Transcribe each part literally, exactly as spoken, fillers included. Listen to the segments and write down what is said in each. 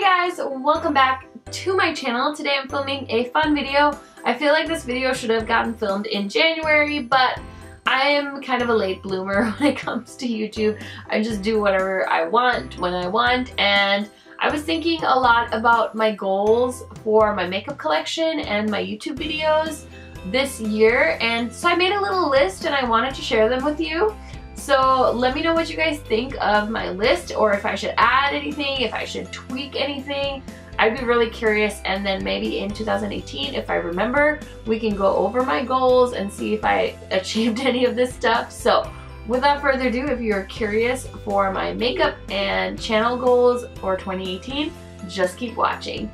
Hey guys, welcome back to my channel. Today I'm filming a fun video. I feel like this video should have gotten filmed in January, but I am kind of a late bloomer when it comes to YouTube. I just do whatever I want, when I want, and I was thinking a lot about my goals for my makeup collection and my YouTube videos this year, and so I made a little list and I wanted to share them with you. So let me know what you guys think of my list, or if I should add anything, if I should tweak anything. I'd be really curious, and then maybe in two thousand eighteen, if I remember, we can go over my goals and see if I achieved any of this stuff. So without further ado, if you're curious for my makeup and channel goals for twenty eighteen, just keep watching.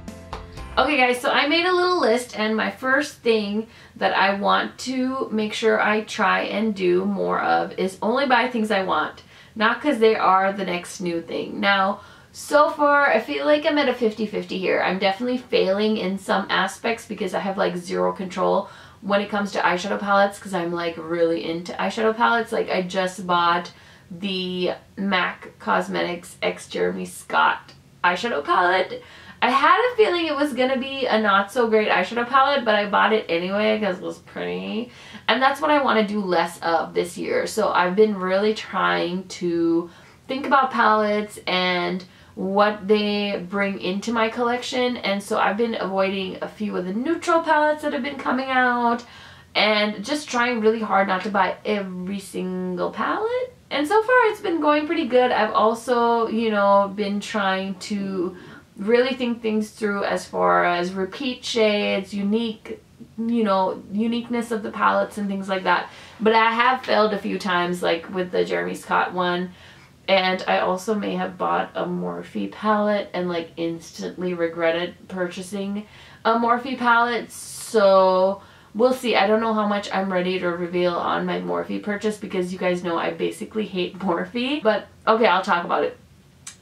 Okay guys, so I made a little list, and my first thing that I want to make sure I try and do more of is only buy things I want, not because they are the next new thing. Now, so far, I feel like I'm at a fifty fifty here. I'm definitely failing in some aspects because I have like zero control when it comes to eyeshadow palettes, because I'm like really into eyeshadow palettes. Like I just bought the MAC Cosmetics X Jeremy Scott eyeshadow palette. I had a feeling it was going to be a not so great eyeshadow palette, but I bought it anyway because it was pretty. And that's what I want to do less of this year. So I've been really trying to think about palettes and what they bring into my collection. And so I've been avoiding a few of the neutral palettes that have been coming out and just trying really hard not to buy every single palette. And so far it's been going pretty good. I've also, you know, been trying to really think things through as far as repeat shades, unique, you know, uniqueness of the palettes and things like that. But I have failed a few times, like with the Jeremy Scott one. And I also may have bought a Morphe palette and like instantly regretted purchasing a Morphe palette. So we'll see. I don't know how much I'm ready to reveal on my Morphe purchase because you guys know I basically hate Morphe. But okay, I'll talk about it.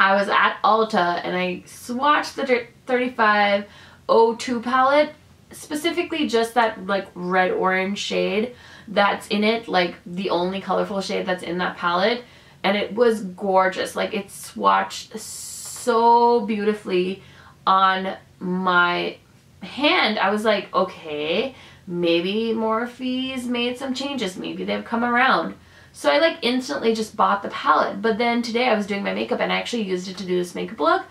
I was at Ulta and I swatched the thirty-five oh two palette, specifically just that like red orange shade that's in it, like the only colorful shade that's in that palette, and it was gorgeous. Like it swatched so beautifully on my hand. I was like, okay, maybe Morphe's made some changes, maybe they've come around. So I like instantly just bought the palette. But then today I was doing my makeup and I actually used it to do this makeup look.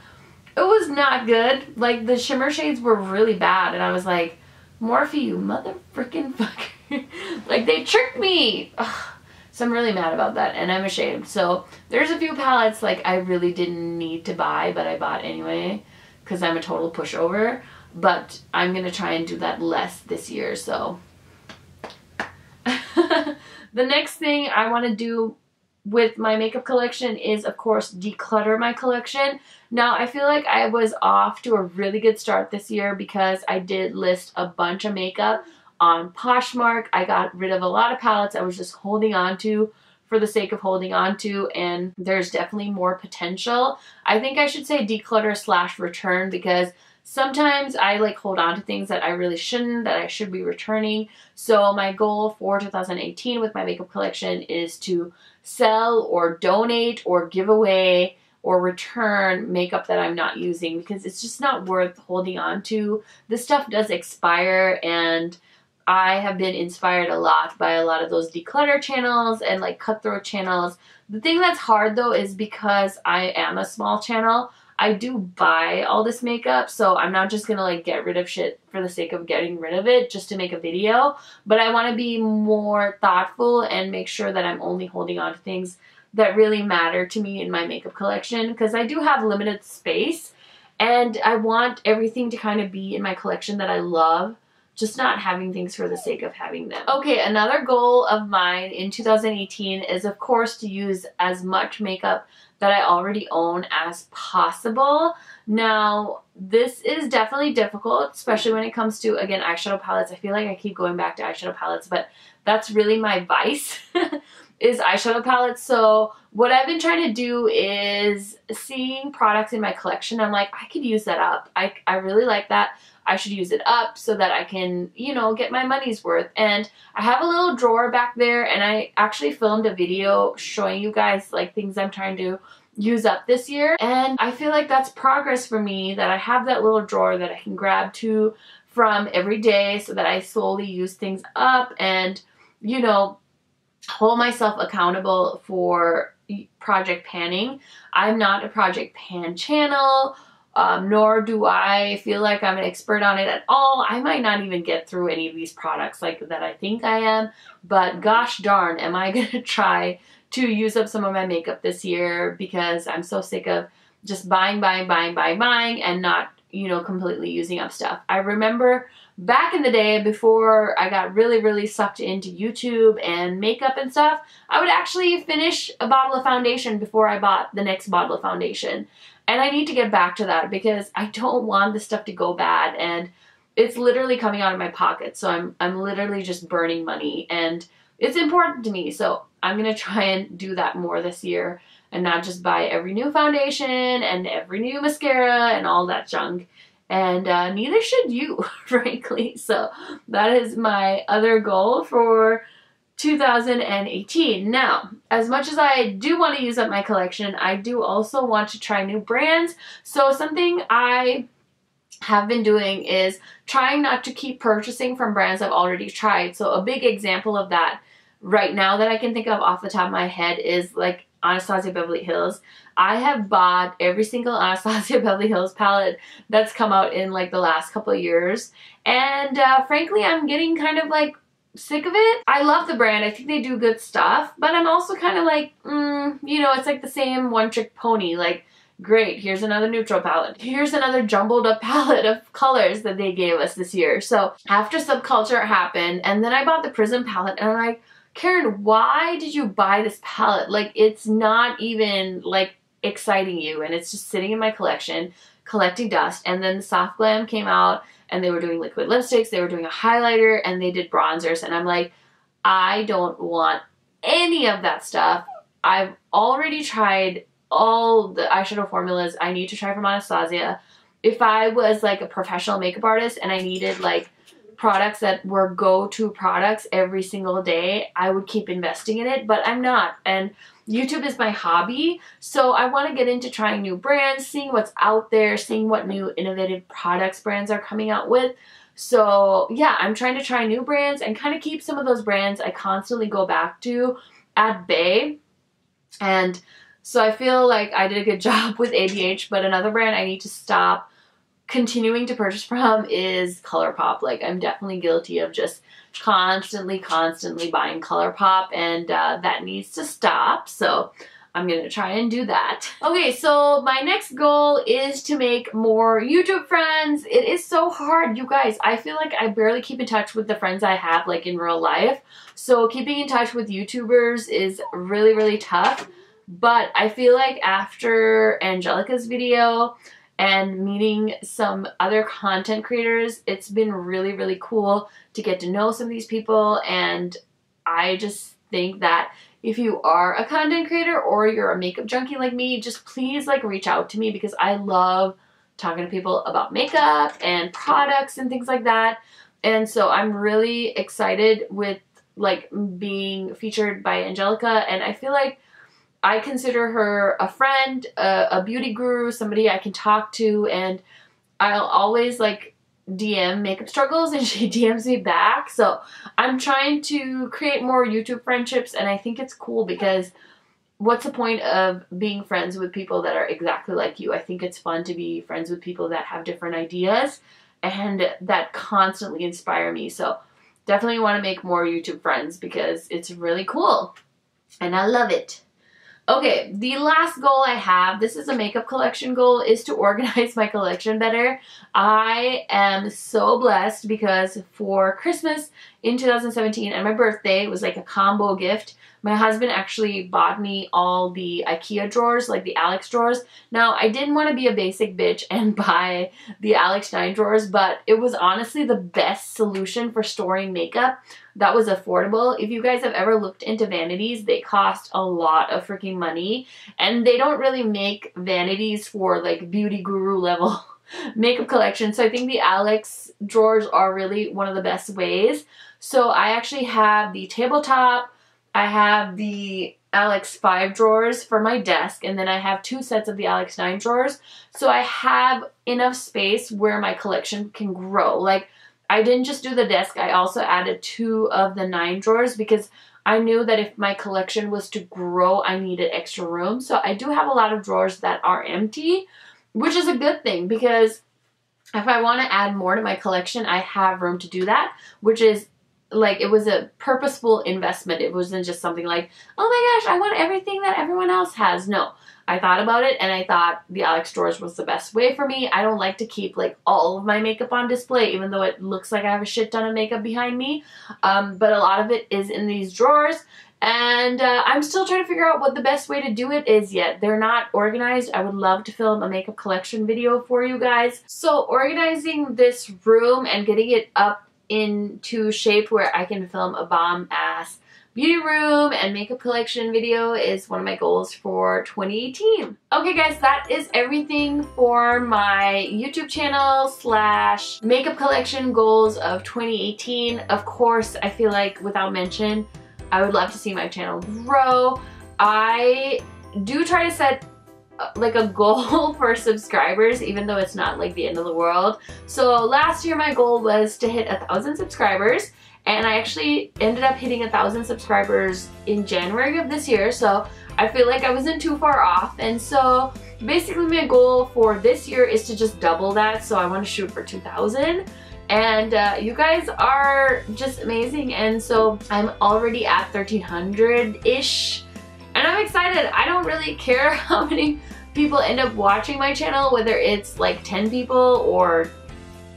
It was not good. Like the shimmer shades were really bad. And I was like, Morphe, you mother freaking fucker. Like they tricked me. Ugh. So I'm really mad about that and I'm ashamed. So there's a few palettes like I really didn't need to buy, but I bought anyway because I'm a total pushover. But I'm going to try and do that less this year. So the next thing I want to do with my makeup collection is, of course, declutter my collection. Now, I feel like I was off to a really good start this year because I did list a bunch of makeup on Poshmark. I got rid of a lot of palettes I was just holding on to for the sake of holding on to, and there's definitely more potential. I think I should say declutter slash return because sometimes I like hold on to things that I really shouldn't, that I should be returning. So my goal for two thousand eighteen with my makeup collection is to sell or donate or give away or return makeup that I'm not using because it's just not worth holding on to. This stuff does expire, and I have been inspired a lot by a lot of those declutter channels and like cutthroat channels. The thing that's hard though is because I am a small channel, I do buy all this makeup, so I'm not just gonna like get rid of shit for the sake of getting rid of it just to make a video, but I wanna be more thoughtful and make sure that I'm only holding on to things that really matter to me in my makeup collection because I do have limited space and I want everything to kind of be in my collection that I love, just not having things for the sake of having them. Okay, another goal of mine in two thousand eighteen is, of course, to use as much makeup that I already own as possible. Now, this is definitely difficult, especially when it comes to, again, eyeshadow palettes. I feel like I keep going back to eyeshadow palettes, but that's really my vice is eyeshadow palettes. So what I've been trying to do is seeing products in my collection. I'm like, I could use that up. I, I really like that. I should use it up so that I can, you know, get my money's worth. And I have a little drawer back there, and I actually filmed a video showing you guys like things I'm trying to use up this year. And I feel like that's progress for me, that I have that little drawer that I can grab to from every day so that I slowly use things up and, you know, hold myself accountable for project panning. I'm not a project pan channel, um, nor do I feel like I'm an expert on it at all. I might not even get through any of these products like that I think I am, but gosh darn, am I gonna try to use up some of my makeup this year, because I'm so sick of just buying, buying, buying, buying, buying, and not, you know, completely using up stuff. I remember back in the day before I got really, really sucked into YouTube and makeup and stuff, I would actually finish a bottle of foundation before I bought the next bottle of foundation. And I need to get back to that, because I don't want this stuff to go bad, and it's literally coming out of my pocket. So I'm, I'm literally just burning money, and it's important to me. So I'm gonna try and do that more this year, and not just buy every new foundation and every new mascara and all that junk. And uh, neither should you, frankly. So that is my other goal for two thousand eighteen. Now, as much as I do want to use up my collection, I do also want to try new brands. So something I have been doing is trying not to keep purchasing from brands I've already tried. So a big example of that right now that I can think of off the top of my head is like Anastasia Beverly Hills. I have bought every single Anastasia Beverly Hills palette that's come out in like the last couple of years, and uh, frankly I'm getting kind of like sick of it. I love the brand, I think they do good stuff, but I'm also kind of like, mm, you know, it's like the same one trick pony. Like, great, here's another neutral palette. Here's another jumbled up palette of colors that they gave us this year. So after Subculture happened, and then I bought the Prism palette, and I'm like, Karen, why did you buy this palette? Like, it's not even like exciting you, and it's just sitting in my collection collecting dust. And then Soft Glam came out, and they were doing liquid lipsticks, they were doing a highlighter, and they did bronzers, and I'm like, I don't want any of that stuff. I've already tried all the eyeshadow formulas I need to try from Anastasia. If I was like a professional makeup artist and I needed like products that were go-to products every single day, I would keep investing in it, but I'm not. And YouTube is my hobby, so I want to get into trying new brands, seeing what's out there, seeing what new innovative products brands are coming out with. So yeah, I'm trying to try new brands and kind of keep some of those brands I constantly go back to at bay. And so I feel like I did a good job with A B H, but another brand I need to stop continuing to purchase from is ColourPop. Like, I'm definitely guilty of just constantly, constantly buying ColourPop, and uh, that needs to stop. So I'm gonna try and do that. Okay, so my next goal is to make more YouTube friends. It is so hard, you guys. I feel like I barely keep in touch with the friends I have like in real life. So keeping in touch with YouTubers is really, really tough. But I feel like after Angelica's video, and meeting some other content creators, it's been really, really cool to get to know some of these people. And I just think that if you are a content creator or you're a makeup junkie like me, just please like reach out to me, because I love talking to people about makeup and products and things like that. And so I'm really excited with like being featured by Angelica, and I feel like I consider her a friend, a, a beauty guru, somebody I can talk to, and I'll always like D M Makeup Struggles, and she D Ms me back. So I'm trying to create more YouTube friendships, and I think it's cool, because what's the point of being friends with people that are exactly like you? I think it's fun to be friends with people that have different ideas and that constantly inspire me. So definitely want to make more YouTube friends, because it's really cool and I love it. Okay, the last goal I have, this is a makeup collection goal, is to organize my collection better. I am so blessed, because for Christmas in two thousand seventeen and my birthday, it was like a combo gift. My husband actually bought me all the IKEA drawers, like the Alex drawers. Now, I didn't want to be a basic bitch and buy the Alex nine drawers, but it was honestly the best solution for storing makeup. that was affordable. If you guys have ever looked into vanities, they cost a lot of freaking money, and they don't really make vanities for like beauty guru level makeup collection. So I think the Alex drawers are really one of the best ways. So I actually have the tabletop, I have the Alex five drawers for my desk, and then I have two sets of the Alex nine drawers. So I have enough space where my collection can grow. Like, I didn't just do the desk, I also added two of the nine drawers because I knew that if my collection was to grow, I needed extra room. So I do have a lot of drawers that are empty, which is a good thing, because if I want to add more to my collection, I have room to do that, which is like, it was a purposeful investment. It wasn't just something like, oh my gosh, I want everything that everyone else has. No, I thought about it, and I thought the Alex drawers was the best way for me. I don't like to keep like all of my makeup on display, even though it looks like I have a shit ton of makeup behind me. Um, but a lot of it is in these drawers. And uh, I'm still trying to figure out what the best way to do it is yet. They're not organized. I would love to film a makeup collection video for you guys. So organizing this room and getting it up into shape where I can film a bomb ass beauty room and makeup collection video is one of my goals for twenty eighteen. Okay guys, that is everything for my YouTube channel slash makeup collection goals of twenty eighteen. Of course, I feel like without mention, I would love to see my channel grow. I do try to set like a goal for subscribers, even though it's not like the end of the world. So last year my goal was to hit a thousand subscribers, and I actually ended up hitting a thousand subscribers in January of this year. So I feel like I wasn't too far off. And so basically my goal for this year is to just double that. So I want to shoot for two thousand. And uh, you guys are just amazing. And so I'm already at thirteen hundred-ish. And I'm excited. I don't really care how many people end up watching my channel, whether it's like ten people or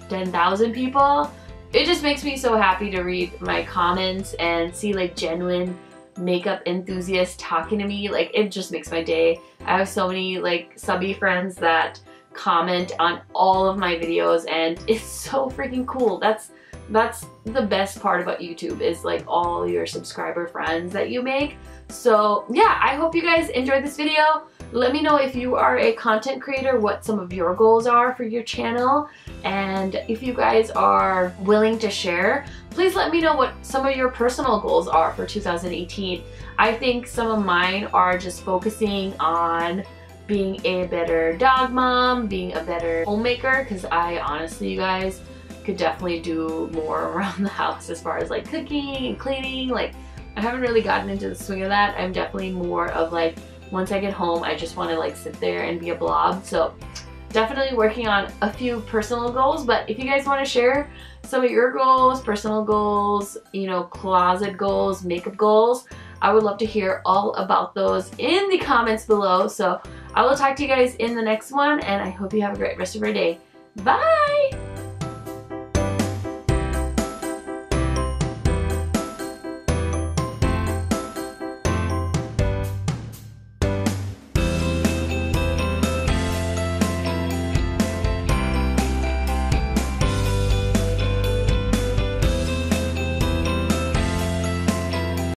ten thousand people. It just makes me so happy to read my comments and see like genuine makeup enthusiasts talking to me. Like, it just makes my day. I have so many like subby friends that comment on all of my videos, and it's so freaking cool. That's that's the best part about YouTube, is like all your subscriber friends that you make. So yeah, I hope you guys enjoyed this video. Let me know if you are a content creator, what some of your goals are for your channel, and if you guys are willing to share, please let me know what some of your personal goals are for two thousand eighteen. I think some of mine are just focusing on being a better dog mom, being a better homemaker, because I honestly, you guys, could definitely do more around the house as far as like cooking and cleaning. Like, I haven't really gotten into the swing of that. I'm definitely more of like, once I get home, I just want to like sit there and be a blob. So definitely working on a few personal goals, but if you guys want to share some of your goals, personal goals, you know, closet goals, makeup goals, I would love to hear all about those in the comments below. So I will talk to you guys in the next one, and I hope you have a great rest of your day. Bye!